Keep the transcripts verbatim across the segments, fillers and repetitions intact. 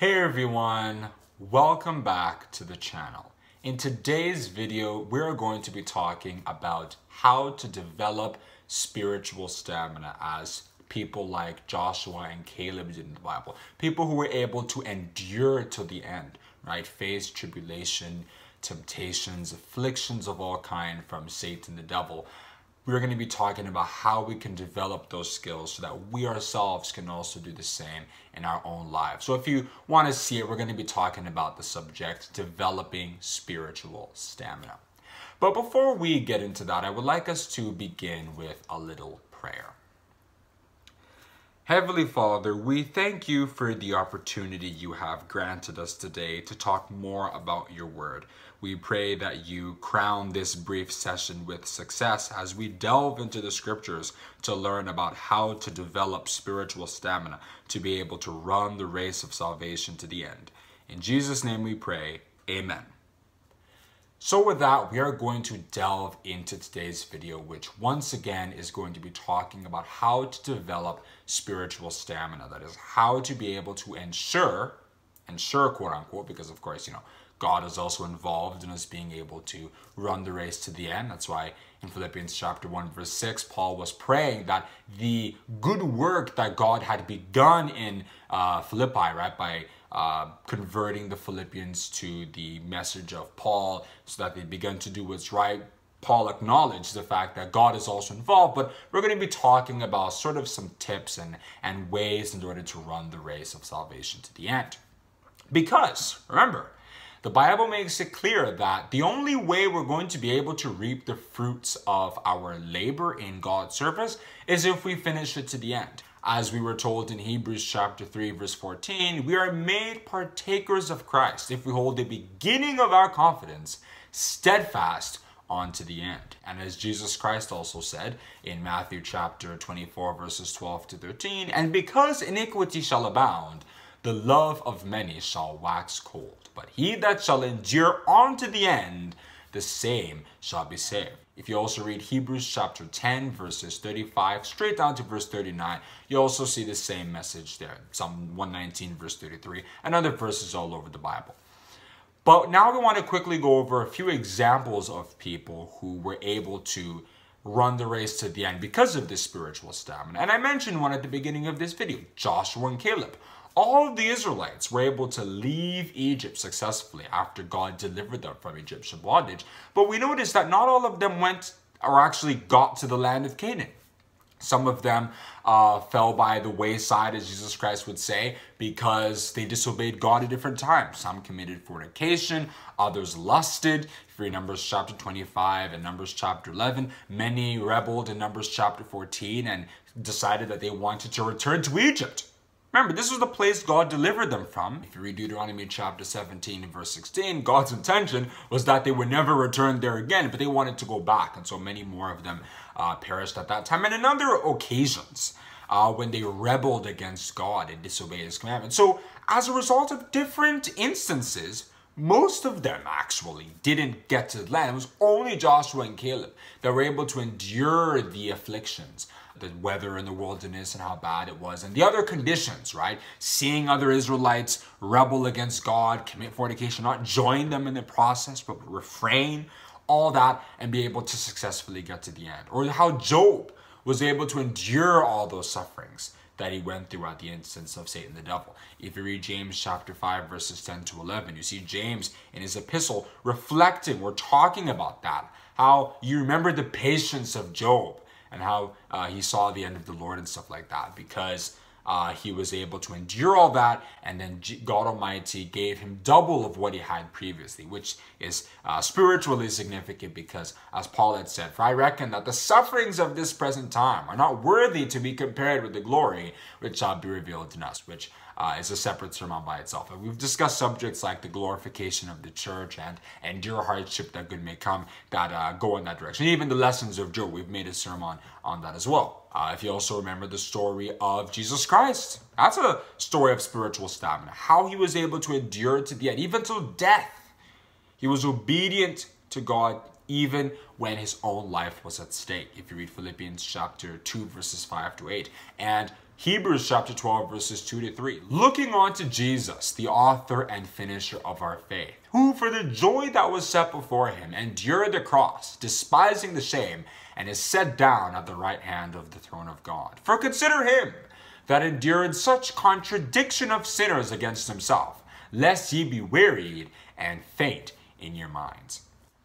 Hey everyone, welcome back to the channel. In today's video, we're going to be talking about how to develop spiritual stamina as people like Joshua and Caleb did in the Bible. People who were able to endure to the end, right? Face tribulation, temptations, afflictions of all kind from Satan the devil. We're going to be talking about how we can develop those skills so that we ourselves can also do the same in our own lives. So if you want to see it, we're going to be talking about the subject, developing spiritual stamina. But before we get into that, I would like us to begin with a little prayer. Heavenly Father, we thank you for the opportunity you have granted us today to talk more about your word. We pray that you crown this brief session with success as we delve into the scriptures to learn about how to develop spiritual stamina to be able to run the race of salvation to the end. In Jesus' name we pray, amen. So with that, we are going to delve into today's video, which once again is going to be talking about how to develop spiritual stamina. That is, how to be able to ensure, ensure quote unquote, because of course, you know, God is also involved in us being able to run the race to the end. That's why in Philippians chapter one, verse six, Paul was praying that the good work that God had begun in uh, Philippi, right, by Uh, converting the Philippians to the message of Paul so that they began to do what's right. Paul acknowledged the fact that God is also involved, but we're going to be talking about sort of some tips and, and ways in order to run the race of salvation to the end. Because, remember, the Bible makes it clear that the only way we're going to be able to reap the fruits of our labor in God's service is if we finish it to the end. As we were told in Hebrews chapter three, verse fourteen, we are made partakers of Christ if we hold the beginning of our confidence steadfast unto the end. And as Jesus Christ also said in Matthew chapter twenty-four, verses twelve to thirteen, and because iniquity shall abound, the love of many shall wax cold. But he that shall endure unto the end, the same shall be saved. If you also read Hebrews chapter ten, verses thirty-five, straight down to verse thirty-nine, you also see the same message there. Psalm one nineteen, verse thirty-three, and other verses all over the Bible. But now we want to quickly go over a few examples of people who were able to run the race to the end because of this spiritual stamina. And I mentioned one at the beginning of this video, Joshua and Caleb. All of the Israelites were able to leave Egypt successfully after God delivered them from Egyptian bondage. But we notice that not all of them went or actually got to the land of Canaan. Some of them uh, fell by the wayside, as Jesus Christ would say, because they disobeyed God at different times. Some committed fornication, others lusted. If you read Numbers chapter twenty-five and Numbers chapter eleven, many rebelled in Numbers chapter fourteen and decided that they wanted to return to Egypt. Remember, this was the place God delivered them from. If you read Deuteronomy chapter seventeen and verse sixteen, God's intention was that they would never return there again, but they wanted to go back. And so many more of them uh, perished at that time. And in other occasions, uh, when they rebelled against God and disobeyed his commandments. So as a result of different instances, most of them actually didn't get to the land. It was only Joshua and Caleb that were able to endure the afflictions, the weather in the wilderness and how bad it was, and the other conditions, right? Seeing other Israelites rebel against God, commit fornication, not join them in the process, but refrain, all that, and be able to successfully get to the end. Or how Job was able to endure all those sufferings that he went through at the instance of Satan the devil. If you read James chapter five, verses ten to eleven, you see James in his epistle reflecting or talking about that, how you remember the patience of Job and how uh, he saw the end of the Lord and stuff like that, because uh, he was able to endure all that, and then God Almighty gave him double of what he had previously, which is uh, spiritually significant because, as Paul had said, for I reckon that the sufferings of this present time are not worthy to be compared with the glory which shall be revealed in us, which uh, is a separate sermon by itself. And we've discussed subjects like the glorification of the church and endure hardship that good may come, that uh, go in that direction. Even the lessons of Job, we've made a sermon on that as well. Uh, if you also remember the story of Jesus Christ, that's a story of spiritual stamina, how he was able to endure to the end, even till death. He was obedient to God even when his own life was at stake. If you read Philippians chapter two, verses five to eight, and Hebrews chapter twelve, verses two to three. Looking unto Jesus, the author and finisher of our faith, who for the joy that was set before him endured the cross, despising the shame, and is set down at the right hand of the throne of God. For consider him that endured such contradiction of sinners against himself, lest ye be wearied and faint in your minds.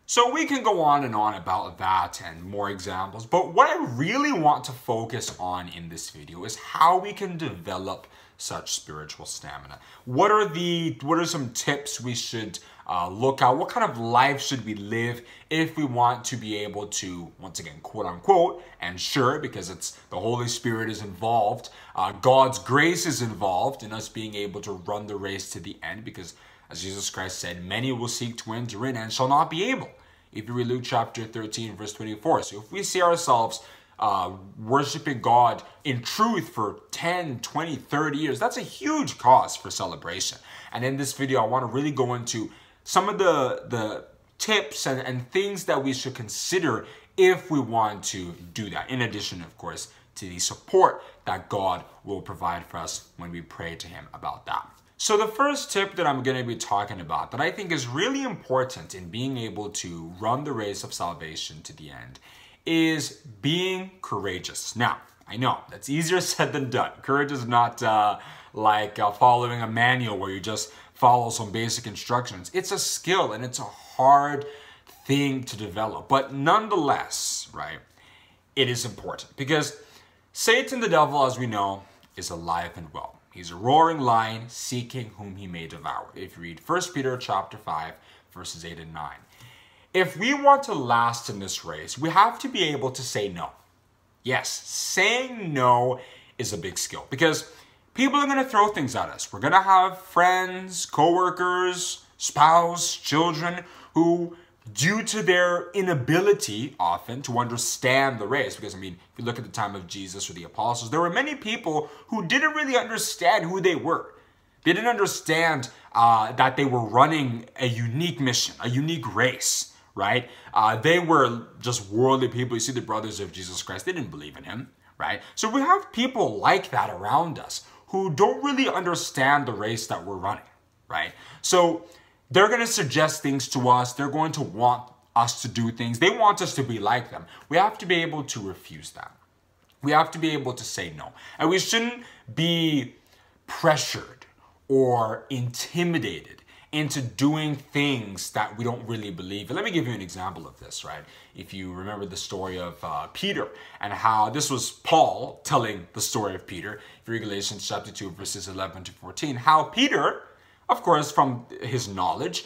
So we can go on and on about that and more examples, but what I really want to focus on in this video is how we can develop such spiritual stamina. What are the what are some tips we should uh, look at? What kind of life should we live if we want to be able to, once again, quote unquote, and sure, because it's the Holy Spirit is involved, uh, God's grace is involved in us being able to run the race to the end, because as Jesus Christ said, many will seek to enter in and shall not be able. If you read Luke chapter thirteen, verse twenty-four. So if we see ourselves uh, worshiping God in truth for ten, twenty, thirty years, that's a huge cause for celebration. And in this video, I want to really go into some of the, the tips and, and things that we should consider if we want to do that. In addition, of course, to the support that God will provide for us when we pray to Him about that. So the first tip that I'm going to be talking about that I think is really important in being able to run the race of salvation to the end is being courageous. Now, I know that's easier said than done. Courage is not uh, like uh, following a manual where you just follow some basic instructions. It's a skill and it's a hard thing to develop. But nonetheless, right, it is important because Satan, the devil, as we know, is alive and well. He's a roaring lion, seeking whom he may devour. If you read First Peter chapter five, verses eight and nine. If we want to last in this race, we have to be able to say no. Yes, saying no is a big skill because people are going to throw things at us. We're going to have friends, coworkers, spouse, children who, due to their inability often to understand the race, because I mean, if you look at the time of Jesus or the apostles, there were many people who didn't really understand who they were. They didn't understand uh, that they were running a unique mission, a unique race, right? Uh, they were just worldly people. You see the brothers of Jesus Christ, they didn't believe in him, right? So we have people like that around us who don't really understand the race that we're running, right? So they're going to suggest things to us. They're going to want us to do things. They want us to be like them. We have to be able to refuse that. We have to be able to say no. And we shouldn't be pressured or intimidated into doing things that we don't really believe in. Let me give you an example of this, right? If you remember the story of uh, Peter and how this was Paul telling the story of Peter, if you read Galatians chapter two, verses eleven to fourteen, how Peter, of course, from his knowledge,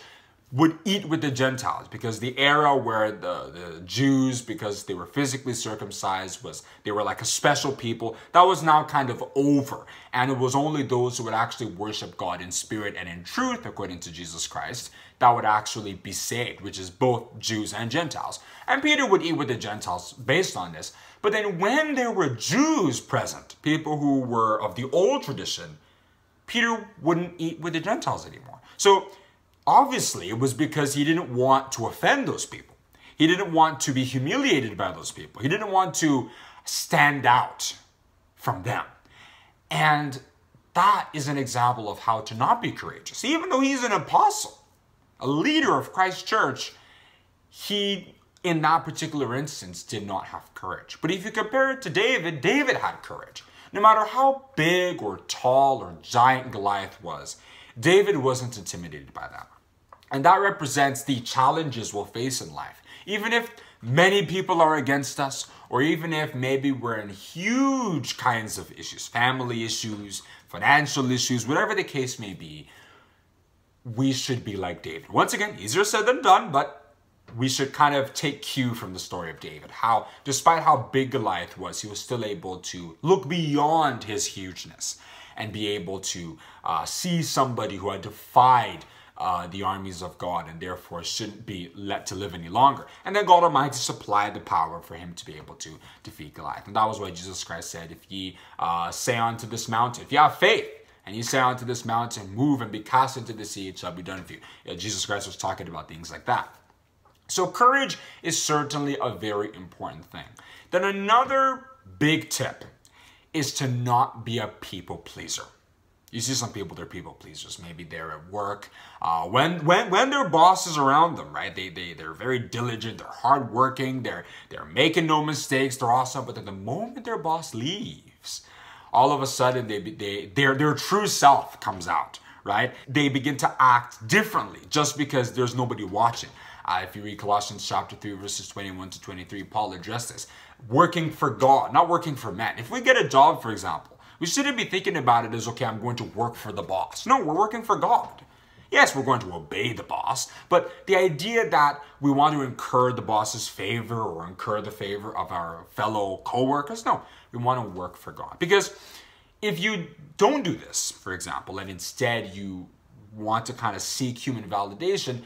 would eat with the Gentiles because the era where the, the Jews, because they were physically circumcised, was they were like a special people. That was now kind of over. And it was only those who would actually worship God in spirit and in truth, according to Jesus Christ, that would actually be saved, which is both Jews and Gentiles. And Peter would eat with the Gentiles based on this. But then when there were Jews present, people who were of the old tradition, Peter wouldn't eat with the Gentiles anymore. So obviously it was because he didn't want to offend those people. He didn't want to be humiliated by those people. He didn't want to stand out from them. And that is an example of how to not be courageous. Even though he's an apostle, a leader of Christ's church, he, in that particular instance, did not have courage. But if you compare it to David, David had courage. No matter how big or tall or giant Goliath was, David wasn't intimidated by that. And that represents the challenges we'll face in life. Even if many people are against us, or even if maybe we're in huge kinds of issues, family issues, financial issues, whatever the case may be, we should be like David. Once again, easier said than done, but we should kind of take cue from the story of David, how despite how big Goliath was, he was still able to look beyond his hugeness and be able to uh, see somebody who had defied uh, the armies of God and therefore shouldn't be let to live any longer. And then God Almighty supplied the power for him to be able to defeat Goliath. And that was why Jesus Christ said, if ye uh, say unto this mountain, if ye have faith, and you say unto this mountain, move and be cast into the sea, it shall be done for you. Yeah, Jesus Christ was talking about things like that. So courage is certainly a very important thing. Then another big tip is to not be a people pleaser. You see some people, they're people pleasers. Maybe they're at work. Uh, when when when their boss is around them, right? They they they're very diligent. They're hardworking. They're they're making no mistakes. They're awesome. But then the moment their boss leaves, all of a sudden they they their their true self comes out, right? They begin to act differently just because there's nobody watching. Uh, if you read Colossians chapter three, verses twenty-one to twenty-three, Paul addressed this. Working for God, not working for man. If we get a job, for example, we shouldn't be thinking about it as, okay, I'm going to work for the boss. No, we're working for God. Yes, we're going to obey the boss, but the idea that we want to incur the boss's favor or incur the favor of our fellow co-workers, no, we want to work for God. Because if you don't do this, for example, and instead you want to kind of seek human validation,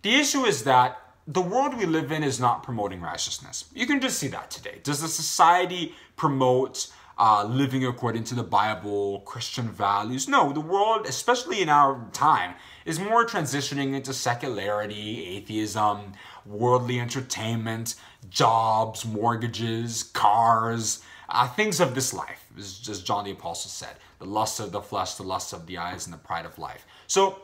the issue is that the world we live in is not promoting righteousness. You can just see that today. Does the society promote uh, living according to the Bible, Christian values? No, the world, especially in our time, is more transitioning into secularity, atheism, worldly entertainment, jobs, mortgages, cars, uh, things of this life. As John the Apostle said, the lust of the flesh, the lust of the eyes, and the pride of life. So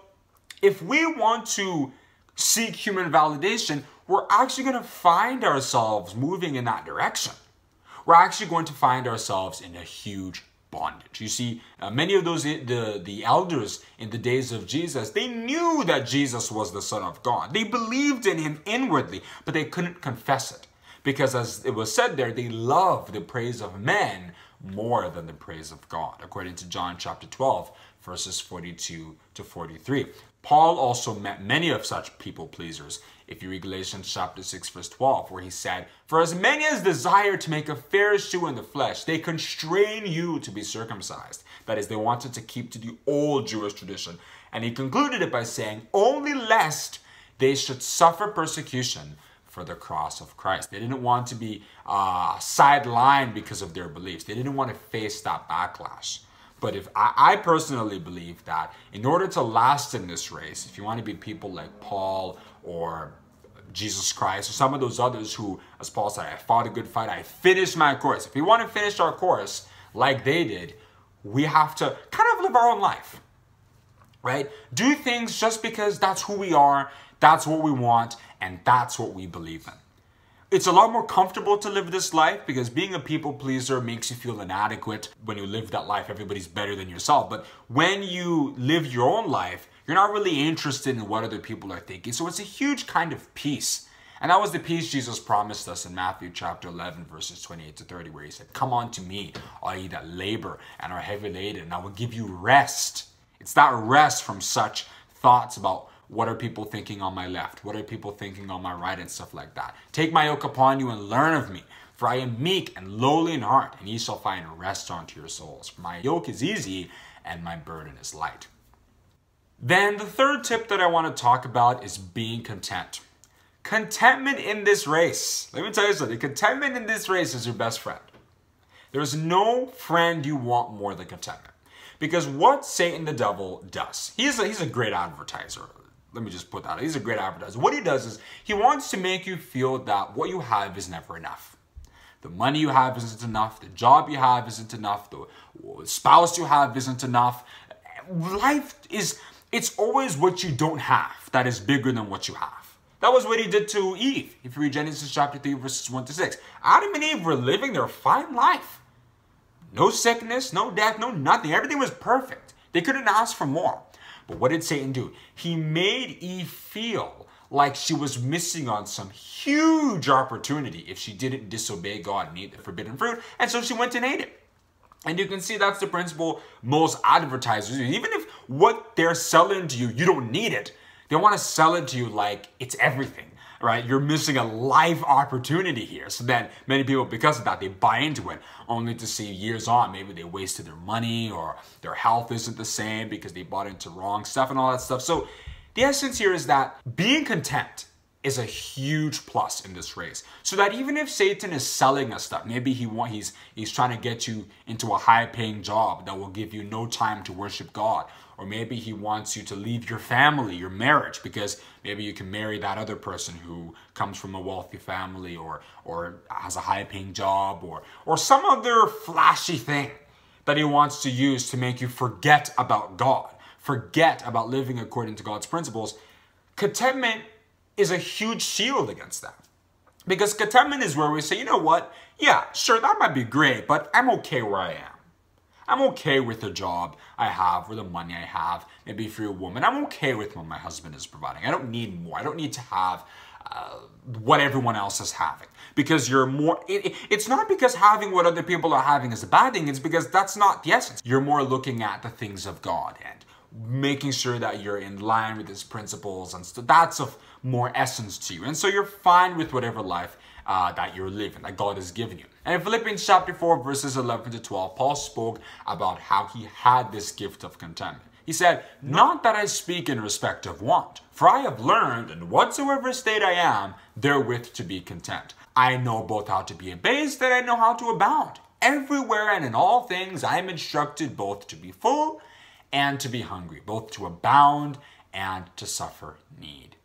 if we want to seek human validation, we're actually going to find ourselves moving in that direction. We're actually going to find ourselves in a huge bondage. You see, uh, many of those, the, the elders in the days of Jesus, they knew that Jesus was the Son of God. They believed in him inwardly, but they couldn't confess it. Because as it was said there, they loved the praise of men more than the praise of God, according to John chapter twelve, verses forty-two to forty-three. Paul also met many of such people-pleasers. If you read Galatians chapter six, verse twelve, where he said, "For as many as desire to make a fair issue in the flesh, they constrain you to be circumcised." That is, they wanted to keep to the old Jewish tradition. And he concluded it by saying, "Only lest they should suffer persecution for the cross of Christ." They didn't want to be uh, sidelined because of their beliefs. They didn't want to face that backlash. But if I, I personally believe that in order to last in this race, if you want to be people like Paul or Jesus Christ or some of those others who, as Paul said, "I fought a good fight, I finished my course." If we want to finish our course like they did, we have to kind of live our own life, right? Do things just because that's who we are, that's what we want, and that's what we believe in. It's a lot more comfortable to live this life because being a people pleaser makes you feel inadequate. When you live that life, everybody's better than yourself. But when you live your own life, you're not really interested in what other people are thinking. So it's a huge kind of peace. And that was the peace Jesus promised us in Matthew chapter eleven, verses twenty-eight to thirty, where he said, "Come unto me, all ye that labor and are heavy laden, and I will give you rest." It's that rest from such thoughts about what are people thinking on my left? What are people thinking on my right? And stuff like that. "Take my yoke upon you and learn of me, for I am meek and lowly in heart, and ye shall find rest unto your souls. For my yoke is easy and my burden is light." Then the third tip that I want to talk about is being content. Contentment in this race. Let me tell you something. Contentment in this race is your best friend. There's no friend you want more than contentment. Because what Satan the devil does, he's a, he's a great advertiser. Let me just put that out. He's a great advertiser. What he does is he wants to make you feel that what you have is never enough. The money you have isn't enough. The job you have isn't enough. The spouse you have isn't enough. Life is, it's always what you don't have that is bigger than what you have. That was what he did to Eve. If you read Genesis chapter three, verses one to six. Adam and Eve were living their fine life. No sickness, no death, no nothing. Everything was perfect. They couldn't ask for more. But what did Satan do? He made Eve feel like she was missing on some huge opportunity if she didn't disobey God and eat the forbidden fruit. And so she went and ate it. And you can see that's the principle most advertisers use. Even if what they're selling to you, you don't need it, they want to sell it to you like it's everything, right? You're missing a life opportunity here. So then many people, because of that, they buy into it, only to see years on, maybe they wasted their money or their health isn't the same because they bought into wrong stuff and all that stuff. So the essence here is that being content is a huge plus in this race. So that even if Satan is selling us stuff, maybe he want, he's, he's trying to get you into a high-paying job that will give you no time to worship God. Or maybe he wants you to leave your family, your marriage, because maybe you can marry that other person who comes from a wealthy family or, or has a high-paying job or, or some other flashy thing that he wants to use to make you forget about God, forget about living according to God's principles. Contentment is a huge shield against that. Because contentment is where we say, you know what? Yeah, sure, that might be great, but I'm okay where I am. I'm okay with the job I have or the money I have. Maybe if you're a woman, I'm okay with what my husband is providing. I don't need more. I don't need to have uh, what everyone else is having. Because you're more, it, it, it's not because having what other people are having is a bad thing. It's because that's not the essence. You're more looking at the things of God and making sure that you're in line with his principles. And so that's of more essence to you. And so you're fine with whatever life Uh, that you're living, that God has given you. And in Philippians chapter four, verses eleven to twelve, Paul spoke about how he had this gift of contentment. He said, "Not that I speak in respect of want, for I have learned in whatsoever state I am, therewith to be content. I know both how to be abased and I know how to abound. Everywhere and in all things I am instructed both to be full and to be hungry, both to abound and to suffer need."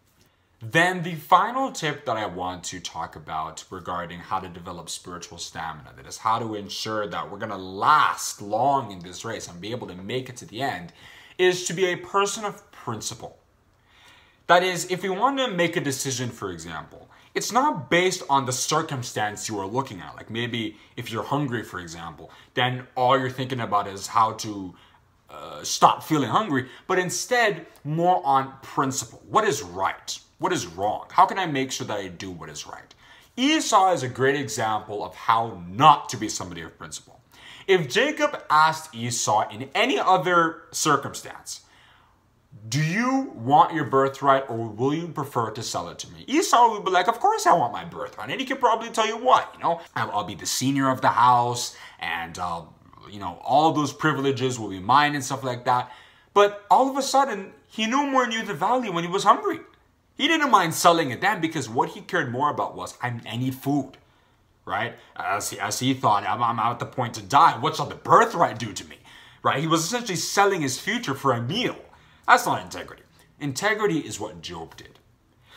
Then the final tip that I want to talk about regarding how to develop spiritual stamina, that is how to ensure that we're going to last long in this race and be able to make it to the end, is to be a person of principle. That is, if you want to make a decision, for example, it's not based on the circumstance you are looking at. Like maybe if you're hungry, for example, then all you're thinking about is how to uh, stop feeling hungry, but instead more on principle. What is right? What is wrong? How can I make sure that I do what is right? Esau is a great example of how not to be somebody of principle. If Jacob asked Esau in any other circumstance, "Do you want your birthright or will you prefer to sell it to me?" Esau would be like, "Of course I want my birthright." And he could probably tell you why, you know, I'll, I'll be the senior of the house and, uh, you know, all those privileges will be mine and stuff like that. But all of a sudden, he no more knew the value when he was hungry. He didn't mind selling it then because what he cared more about was, I need food, right? As he, as he thought, I'm, I'm at the point to die. What shall the birthright do to me, right? He was essentially selling his future for a meal. That's not integrity. Integrity is what Job did.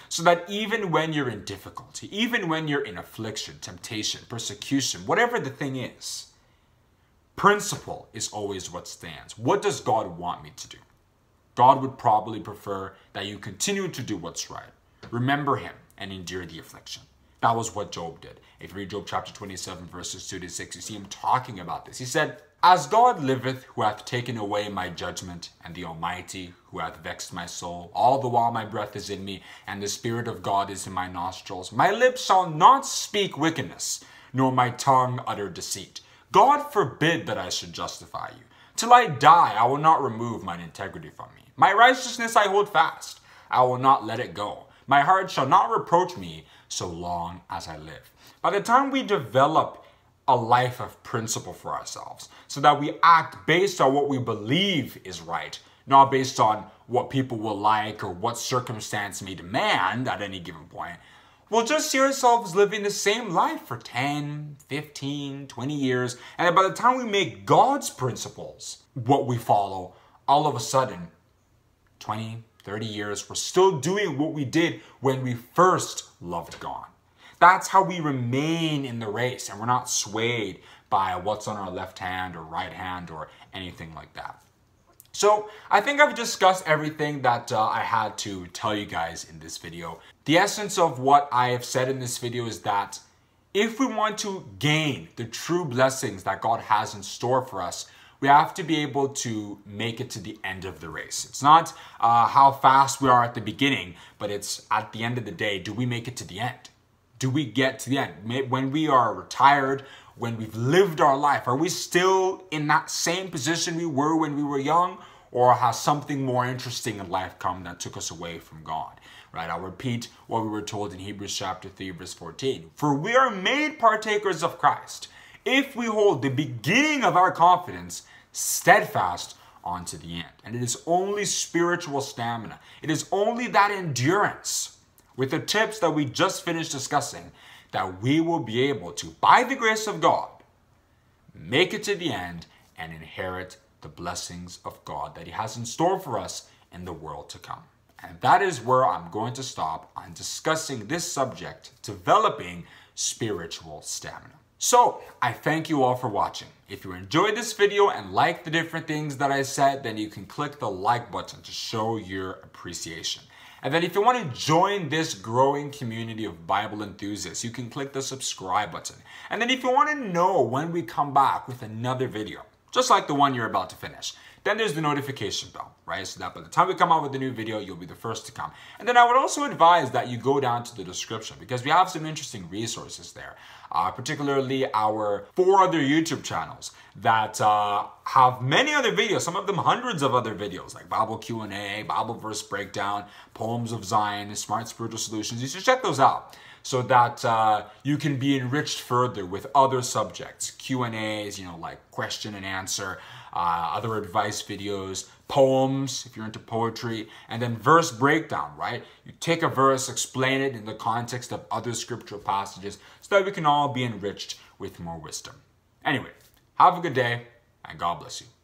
So that even when you're in difficulty, even when you're in affliction, temptation, persecution, whatever the thing is, principle is always what stands. What does God want me to do? God would probably prefer that you continue to do what's right. Remember him and endure the affliction. That was what Job did. If you read Job chapter twenty-seven, verses two to six, you see him talking about this. He said, "As God liveth, who hath taken away my judgment, and the Almighty, who hath vexed my soul, all the while my breath is in me, and the Spirit of God is in my nostrils, my lips shall not speak wickedness, nor my tongue utter deceit. God forbid that I should justify you. Till I die, I will not remove mine integrity from me. My righteousness I hold fast. I will not let it go. My heart shall not reproach me so long as I live." By the time we develop a life of principle for ourselves, so that we act based on what we believe is right, not based on what people will like or what circumstance may demand at any given point, we'll just see ourselves living the same life for ten, fifteen, twenty years. And by the time we make God's principles what we follow, all of a sudden, twenty, thirty years, we're still doing what we did when we first loved God. That's how we remain in the race and we're not swayed by what's on our left hand or right hand or anything like that. So I think I've discussed everything that uh, I had to tell you guys in this video. The essence of what I have said in this video is that if we want to gain the true blessings that God has in store for us, we have to be able to make it to the end of the race. It's not uh, how fast we are at the beginning, but it's at the end of the day, do we make it to the end? Do we get to the end? When we are retired, when we've lived our life, are we still in that same position we were when we were young? Or has something more interesting in life come that took us away from God? Right? I'll repeat what we were told in Hebrews chapter three, verse fourteen. "For we are made partakers of Christ, if we hold the beginning of our confidence steadfast unto the end." And it is only spiritual stamina. It is only that endurance with the tips that we just finished discussing, that we will be able to, by the grace of God, make it to the end and inherit the blessings of God that He has in store for us in the world to come. And that is where I'm going to stop on discussing this subject, developing spiritual stamina. So, I thank you all for watching. If you enjoyed this video and liked the different things that I said, then you can click the like button to show your appreciation. And then if you want to join this growing community of Bible enthusiasts, you can click the subscribe button. And then if you want to know when we come back with another video, just like the one you're about to finish, then there's the notification bell, right? So that by the time we come out with a new video, you'll be the first to come. And then I would also advise that you go down to the description because we have some interesting resources there, uh, particularly our four other YouTube channels that uh, have many other videos, some of them hundreds of other videos, like Bible Q and A, Bible Verse Breakdown, Poems of Zion, Smart Spiritual Solutions. You should check those out, so that uh, you can be enriched further with other subjects, Q and A's, you know, like question and answer, uh, other advice videos, poems, if you're into poetry, and then verse breakdown, right? You take a verse, explain it in the context of other scriptural passages so that we can all be enriched with more wisdom. Anyway, have a good day and God bless you.